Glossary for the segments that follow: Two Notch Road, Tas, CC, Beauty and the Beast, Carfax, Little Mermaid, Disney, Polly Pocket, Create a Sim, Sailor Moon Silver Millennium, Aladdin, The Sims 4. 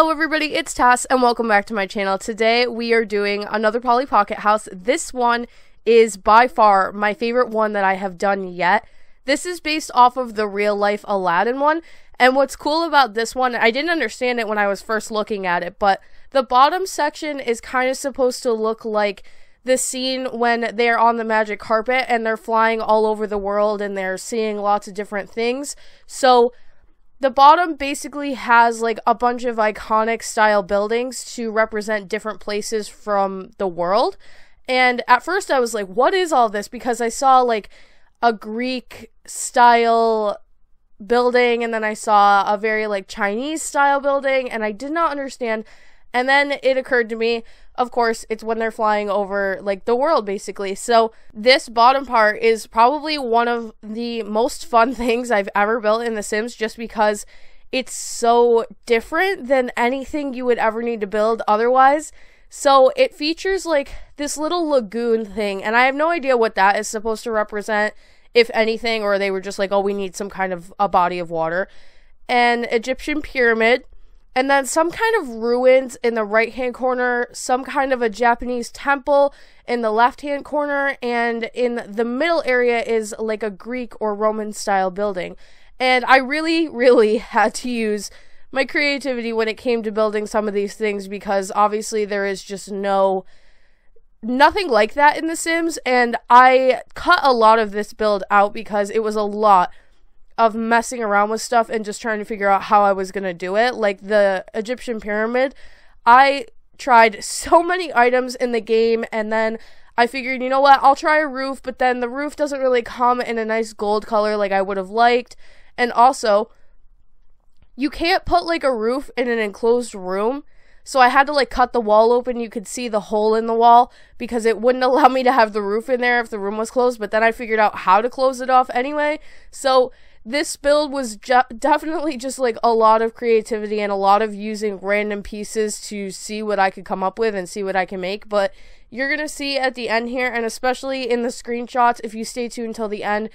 Hello everybody, it's Tass and welcome back to my channel. Today we are doing another Polly Pocket house. This one is by far my favorite one that I have done yet. This is based off of the real life Aladdin one, and what's cool about this one, I didn't understand it when I was first looking at it, but the bottom section is kind of supposed to look like the scene when they're on the magic carpet and they're flying all over the world and they're seeing lots of different things. So the bottom basically has like a bunch of iconic style buildings to represent different places from the world. And at first I was like, what is all this? Because I saw like a Greek style building and then I saw a very like Chinese style building and I did not understand. And then it occurred to me, of course, it's when they're flying over like the world basically. So this bottom part is probably one of the most fun things I've ever built in The Sims, just because it's so different than anything you would ever need to build otherwise. So it features like this little lagoon thing, and I have no idea what that is supposed to represent, if anything, or they were just like, oh, we need some kind of a body of water. An Egyptian pyramid. And then some kind of ruins in the right-hand corner, some kind of a Japanese temple in the left-hand corner, and in the middle area is like a Greek or Roman-style building. And I really, really had to use my creativity when it came to building some of these things, because obviously there is just nothing like that in The Sims, and I cut a lot of this build out because it was a lot of messing around with stuff and just trying to figure out how I was gonna do it. Like the Egyptian pyramid, I tried so many items in the game, and then I figured, you know what, I'll try a roof, but then the roof doesn't really come in a nice gold color like I would have liked. And also, you can't put like a roof in an enclosed room, so I had to like cut the wall open. You could see the hole in the wall because it wouldn't allow me to have the roof in there if the room was closed, but then I figured out how to close it off anyway. So this build was definitely just like a lot of creativity and a lot of using random pieces to see what I could come up with and see what I can make. But you're gonna see at the end here, and especially in the screenshots, if you stay tuned till the end,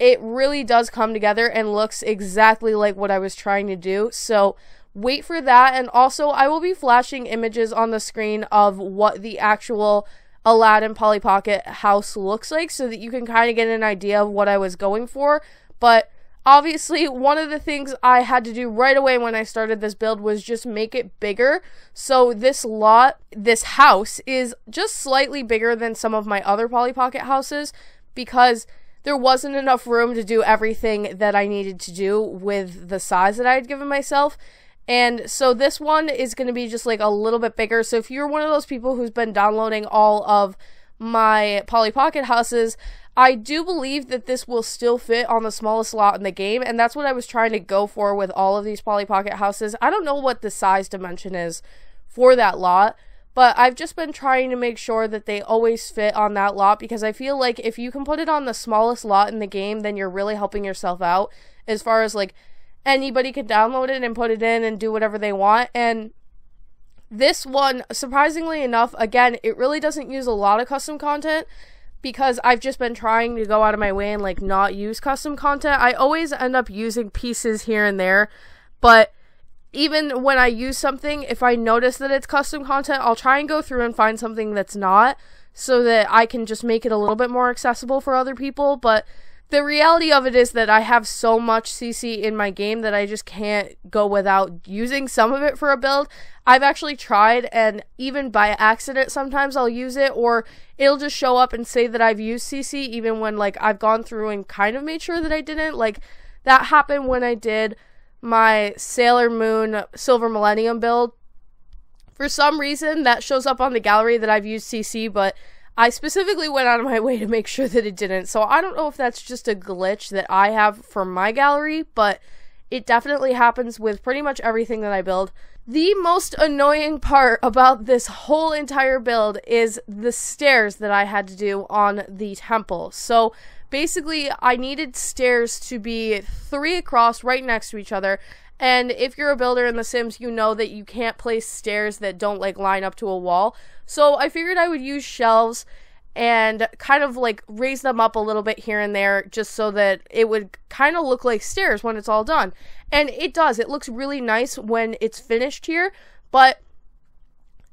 it really does come together and looks exactly like what I was trying to do. So wait for that. And also, I will be flashing images on the screen of what the actual Aladdin Polly Pocket house looks like, so that you can kind of get an idea of what I was going for. But obviously, one of the things I had to do right away when I started this build was just make it bigger. So this house is just slightly bigger than some of my other Polly Pocket houses, because there wasn't enough room to do everything that I needed to do with the size that I had given myself. And so this one is going to be just like a little bit bigger. So if you're one of those people who's been downloading all of my Polly Pocket houses, I do believe that this will still fit on the smallest slot in the game, and that's what I was trying to go for with all of these Polly Pocket houses. I don't know what the size dimension is for that lot, but I've just been trying to make sure that they always fit on that lot, because I feel like if you can put it on the smallest lot in the game, then you're really helping yourself out, as far as like anybody can download it and put it in and do whatever they want. And this one, surprisingly enough, again, it really doesn't use a lot of custom content, because I've just been trying to go out of my way and like not use custom content. I always end up using pieces here and there, but even when I use something, if I notice that it's custom content, I'll try and go through and find something that's not, so that I can just make it a little bit more accessible for other people. But the reality of it is that I have so much CC in my game that I just can't go without using some of it for a build. I've actually tried, and even by accident sometimes I'll use it, or it'll just show up and say that I've used CC even when like I've gone through and kind of made sure that I didn't. Like that happened when I did my Sailor Moon Silver Millennium build. For some reason that shows up on the gallery that I've used CC, but I specifically went out of my way to make sure that it didn't. So I don't know if that's just a glitch that I have for my gallery, but it definitely happens with pretty much everything that I build. The most annoying part about this whole entire build is the stairs that I had to do on the temple. So basically, I needed stairs to be 3 across right next to each other. And if you're a builder in The Sims, you know that you can't place stairs that don't like line up to a wall. So I figured I would use shelves and kind of like raise them up a little bit here and there just so that it would kind of look like stairs when it's all done. And it does. It looks really nice when it's finished here, but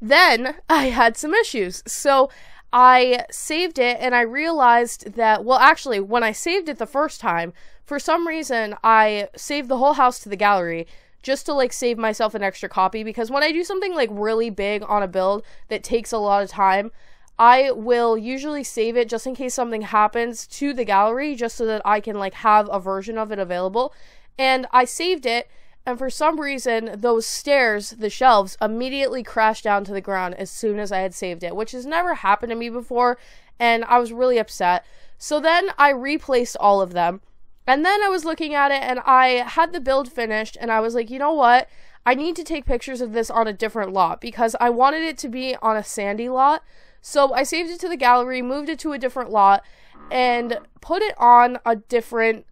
then I had some issues. So I saved it and I realized that, well, actually, when I saved it the first time, for some reason, I saved the whole house to the gallery just to like save myself an extra copy, because when I do something like really big on a build that takes a lot of time, I will usually save it just in case something happens to the gallery, just so that I can like have a version of it available. And I saved it, and for some reason those stairs, the shelves, immediately crashed down to the ground as soon as I had saved it, which has never happened to me before, and I was really upset. So then I replaced all of them, and then I was looking at it and I had the build finished, and I was like, you know what, I need to take pictures of this on a different lot, because I wanted it to be on a sandy lot. So I saved it to the gallery, moved it to a different lot, and put it on a different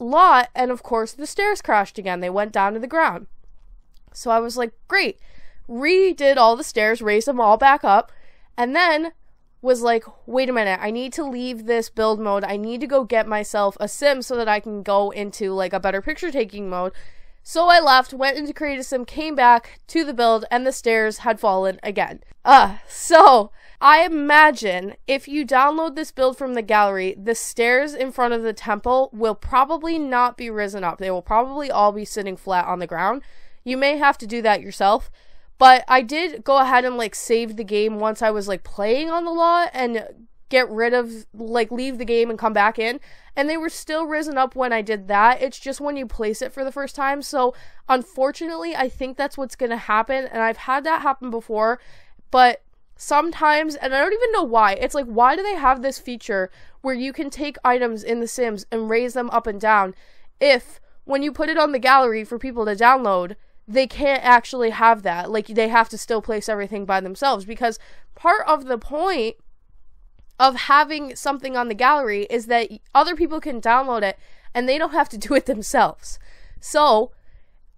lot, and of course the stairs crashed again. They went down to the ground. So I was like, great. Redid all the stairs, raised them all back up, and then was like, wait a minute, I need to leave this build mode. I need to go get myself a sim so that I can go into like a better picture taking mode. So I left, went into create a sim, came back to the build, and the stairs had fallen again. So I imagine if you download this build from the gallery, the stairs in front of the temple will probably not be risen up. They will probably all be sitting flat on the ground. You may have to do that yourself, but I did go ahead and like save the game once I was like playing on the lot, and get rid of, like, leave the game and come back in, and they were still risen up when I did that. It's just when you place it for the first time. So unfortunately, I think that's what's gonna happen, and I've had that happen before, but sometimes, and I don't even know why, it's like, why do they have this feature where you can take items in The Sims and raise them up and down if, when you put it on the gallery for people to download, they can't actually have that? Like, they have to still place everything by themselves, because part of the point of having something on the gallery is that other people can download it and they don't have to do it themselves. So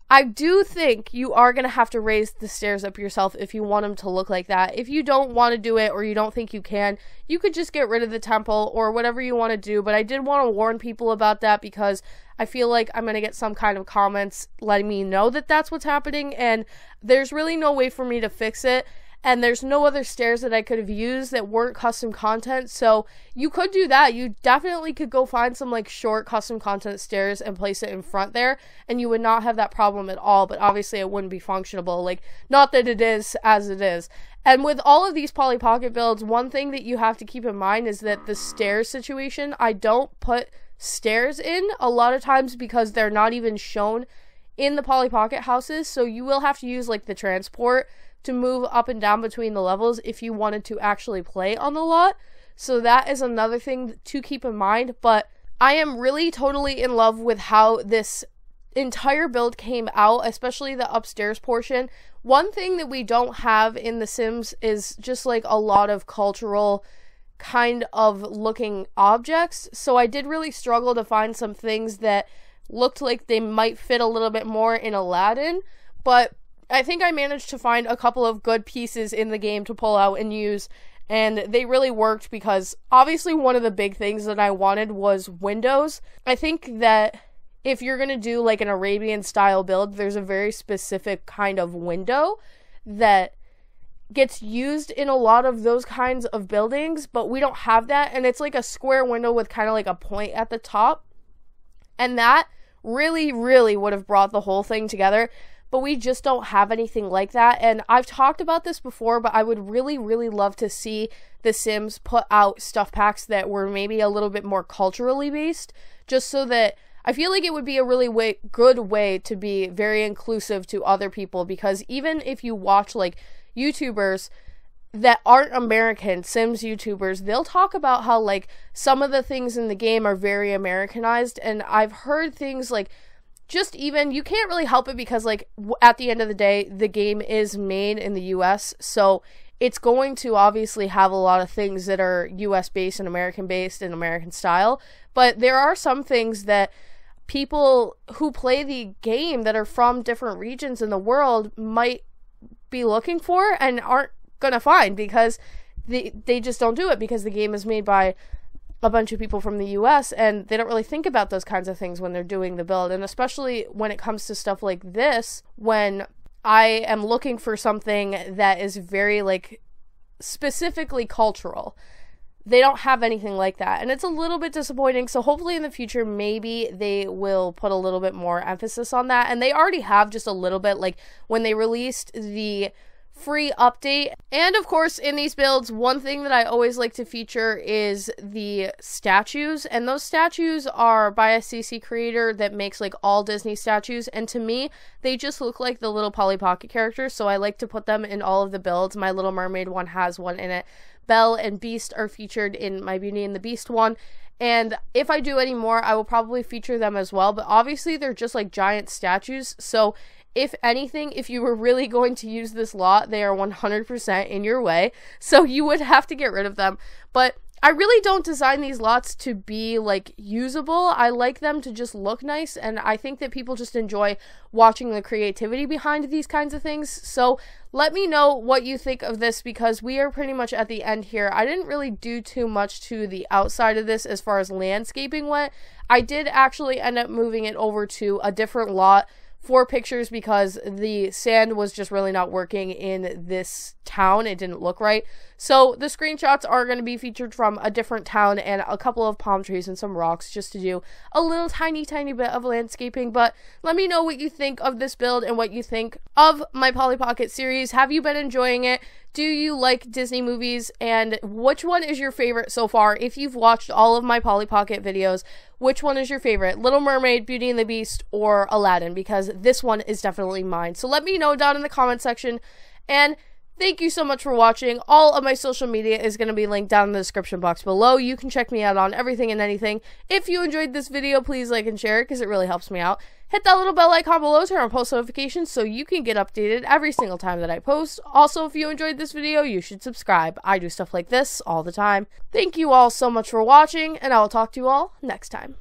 I do think you are going to have to raise the stairs up yourself if you want them to look like that. If you don't want to do it, or you don't think you can, you could just get rid of the temple or whatever you want to do. But I did want to warn people about that, because I feel like I'm going to get some kind of comments letting me know that that's what's happening, and there's really no way for me to fix it. And there's no other stairs that I could have used that weren't custom content. So you could do that. You definitely could go find some like short custom content stairs and place it in front there, and you would not have that problem at all. But obviously it wouldn't be functional. Like, not that it is as it is. And with all of these Polly Pocket builds, one thing that you have to keep in mind is that the stairs situation, I don't put stairs in a lot of times because they're not even shown in the Polly Pocket houses. So you will have to use like the transport to move up and down between the levels if you wanted to actually play on the lot. So that is another thing to keep in mind. But I am really totally in love with how this entire build came out, especially the upstairs portion. One thing that we don't have in The Sims is just like a lot of cultural kind of looking objects. So I did really struggle to find some things that looked like they might fit a little bit more in Aladdin, but I think I managed to find a couple of good pieces in the game to pull out and use, and they really worked, because obviously one of the big things that I wanted was windows. I think that if you're going to do like an Arabian style build, there's a very specific kind of window that gets used in a lot of those kinds of buildings, but we don't have that, and it's like a square window with kind of like a point at the top, and that really, really would have brought the whole thing together. But we just don't have anything like that, and I've talked about this before, but I would really, really love to see The Sims put out stuff packs that were maybe a little bit more culturally based, just so that I feel like it would be a really good way to be very inclusive to other people, because even if you watch like YouTubers that aren't American, Sims YouTubers, they'll talk about how like some of the things in the game are very Americanized, and I've heard things like, just even, you can't really help it, because like at the end of the day, the game is made in the US, so it's going to obviously have a lot of things that are US based and American style, but there are some things that people who play the game that are from different regions in the world might be looking for and aren't gonna find, because they just don't do it because the game is made by a bunch of people from the US, and they don't really think about those kinds of things when they're doing the build. And especially when it comes to stuff like this, when I am looking for something that is very, like, specifically cultural. They don't have anything like that, and it's a little bit disappointing. So hopefully in the future, maybe they will put a little bit more emphasis on that. And they already have just a little bit, like when they released the free update. And of course, in these builds, one thing that I always like to feature is the statues, and those statues are by a CC creator that makes like all Disney statues, and to me they just look like the little Polly Pocket characters, so I like to put them in all of the builds. My Little Mermaid one has one in it. Belle and Beast are featured in my Beauty and the Beast one, and if I do any more, I will probably feature them as well. But obviously they're just like giant statues, so if anything, if you were really going to use this lot, they are 100% in your way, so you would have to get rid of them. But I really don't design these lots to be, like, usable. I like them to just look nice, and I think that people just enjoy watching the creativity behind these kinds of things. So let me know what you think of this, because we are pretty much at the end here. I didn't really do too much to the outside of this as far as landscaping went. I did actually end up moving it over to a different lot for pictures because the sand was just really not working in this town. It didn't look right. So the screenshots are going to be featured from a different town and a couple of palm trees and some rocks, just to do a little tiny bit of landscaping. But let me know what you think of this build and what you think of my Polly Pocket series. Have you been enjoying it? Do you like Disney movies, and which one is your favorite so far? If you've watched all of my Polly Pocket videos, which one is your favorite? Little Mermaid, Beauty and the Beast, or Aladdin? Because this one is definitely mine. So let me know down in the comment section, and thank you so much for watching. All of my social media is going to be linked down in the description box below. You can check me out on everything and anything. If you enjoyed this video, please like and share it because it really helps me out. Hit that little bell icon below to turn on post notifications so you can get updated every single time that I post. Also, if you enjoyed this video, you should subscribe. I do stuff like this all the time. Thank you all so much for watching, and I will talk to you all next time.